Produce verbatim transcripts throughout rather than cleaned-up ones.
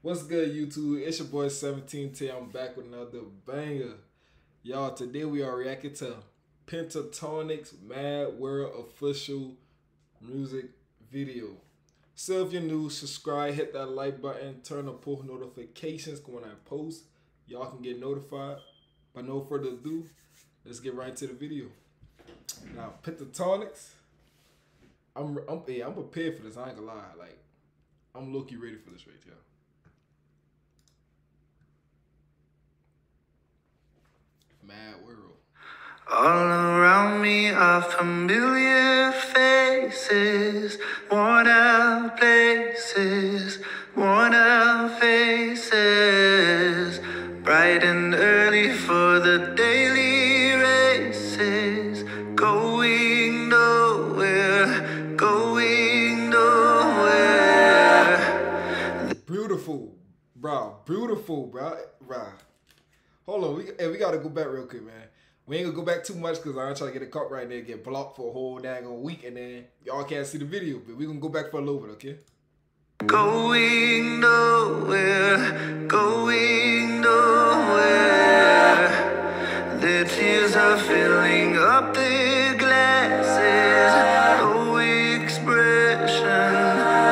What's good, YouTube? It's your boy seventeen T. I'm back with another banger. Y'all, today we are reacting to Pentatonix Mad World official music video. So if you're new, subscribe, hit that like button, turn on post notifications when I post. Y'all can get notified. But no further ado, let's get right to the video. Now, Pentatonix, I'm I'm, yeah, I'm prepared for this, I ain't gonna lie. Like, I'm low-key ready for this right here. Mad World. All around me are familiar faces, worn out places, worn out faces, bright and early for the daily races, going nowhere, going nowhere. Beautiful, bro, beautiful, bro, bro. Hold on, we, hey, we gotta go back real quick, man. We ain't gonna go back too much because I ain't trying to get a cop right there, get blocked for a whole daggone week, and then y'all can't see the video, but we gonna go back for a little bit, okay? Going nowhere, going nowhere. Their tears are filling up their glasses. No expression,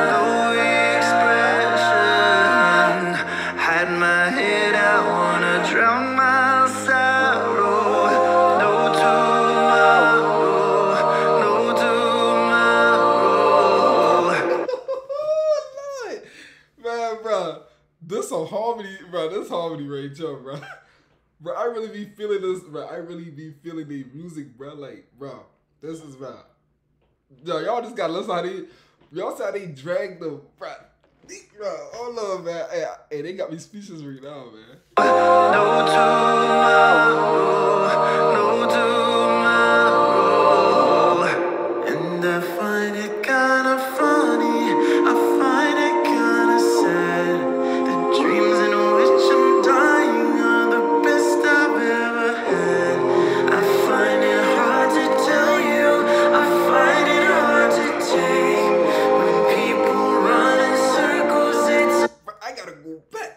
no expression. Had my head out on. Drown my sorrow, no tomorrow, no tomorrow. Oh, man, bro, this a harmony, bro. This harmony right here, bro. Bro, I really be feeling this, bro. I really be feeling the music, bro. Like, bro, this is, bro. Yo, y'all just gotta listen how they, y'all see how they drag the, bro. Bro, hold on, man. Hey, hey, they got me speechless right now, man. No tomorrow, no tomorrow. And I find it kinda funny, I find it kinda sad. The dreams in which I'm dying are the best I've ever had. I find it hard to tell you, I find it hard to take.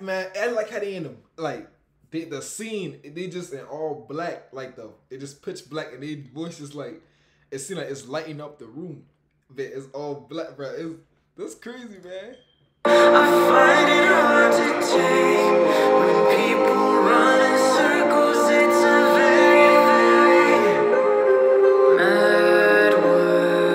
Man, I like how they in the, like, they, the scene, they just in all black, like, the, they just pitch black, and they voice just, like, it seems like it's lighting up the room, but it's all black, bro. It's, that's crazy, man. I find it hard to take when people run in circles, it's a very, very mad world. Mad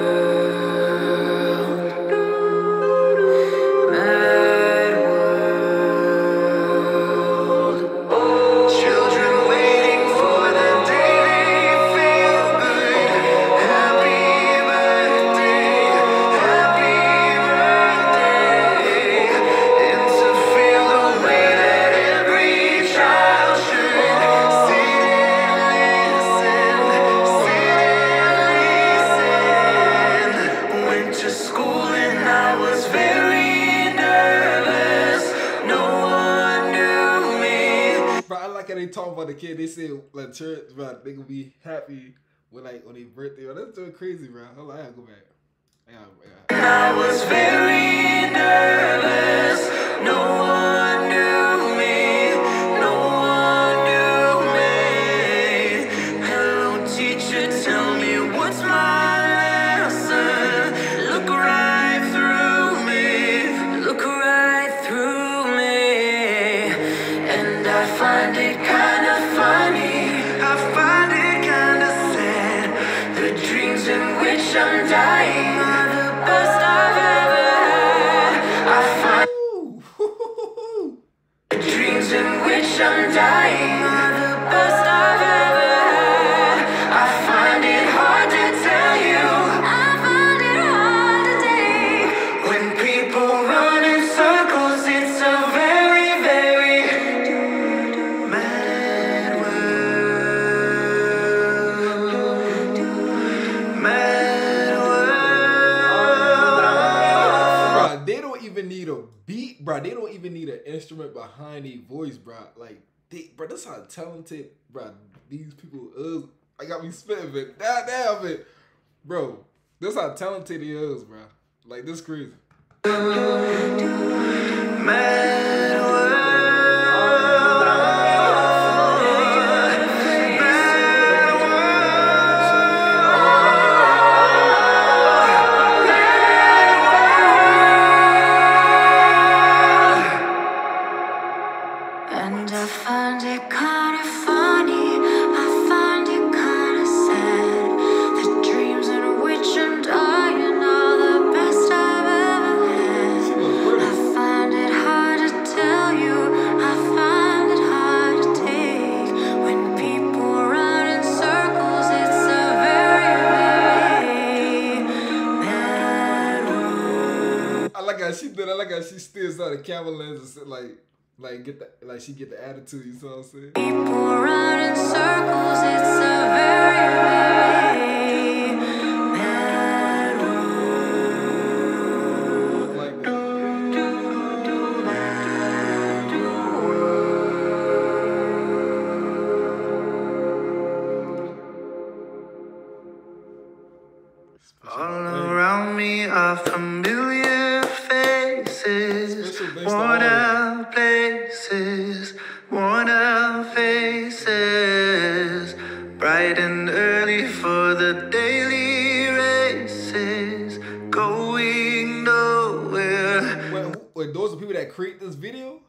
talking about the kid, they said like church, bro, they gonna be happy when like on their birthday. Bro, that's doing crazy, bro. Hold on, I gotta go back. I, gotta, I, gotta. I was very nervous. No one knew me. No one knew me. Hello, teacher, tell me what's my lesson. Look right through me. Look right through me. And I find it. I'm dying on the best I've ever had. I find the dreams in which I'm dying on the best I've ever had. I find it hard to tell you, I find it hard to take. When people run in circles, it's a very, very mad world. Mad. Need a beat, bro. They don't even need an instrument behind their voice, bro. Like, they, bro, that's how talented, bro, these people is. I got me spitting, but goddamn it, bro, that's how talented he is, bro. Like, this crazy. to capitalize and sit, like like get the like she get the attitude, you know what I'm saying? People run in circles, it's a very, very mad world. Like that. All around me are familiar faces, worn out places, worn out faces, bright and early for the daily races, going nowhere. Wait, wait, those are people that create this video?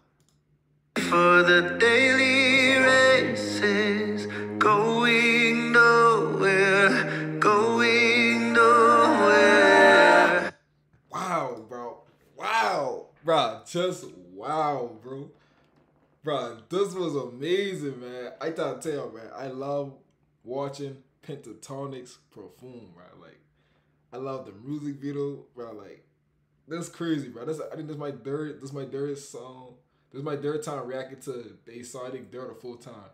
For the daily races, going nowhere, going nowhere. Wow, bro. Wow, bro, just wow, bro. Bro, this was amazing, man. I gotta tell y'all, man, I love watching Pentatonix perform, right? Like, I love the music video, bro. Like, that's crazy, bro. That's, I think this is my third, this is my third song. This is my third time reacting to they saw, I think third or fourth time.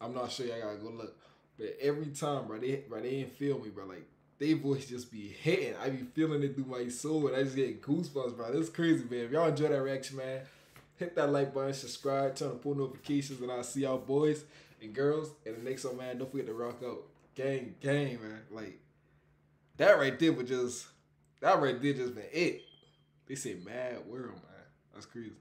I'm not sure, y'all gotta go look. But every time, bro, they, bro, they ain't feel me, bro. Like, they voice just be hitting. I be feeling it through my soul, and I just get goosebumps, bro. That's crazy, man. If y'all enjoy that reaction, man, hit that like button, subscribe, turn on post notifications, and I'll see y'all boys and girls. And the next one, man, don't forget to rock out. Gang, gang, man. Like, that right there was just, that right there just been it. They say Mad World, man. That's crazy.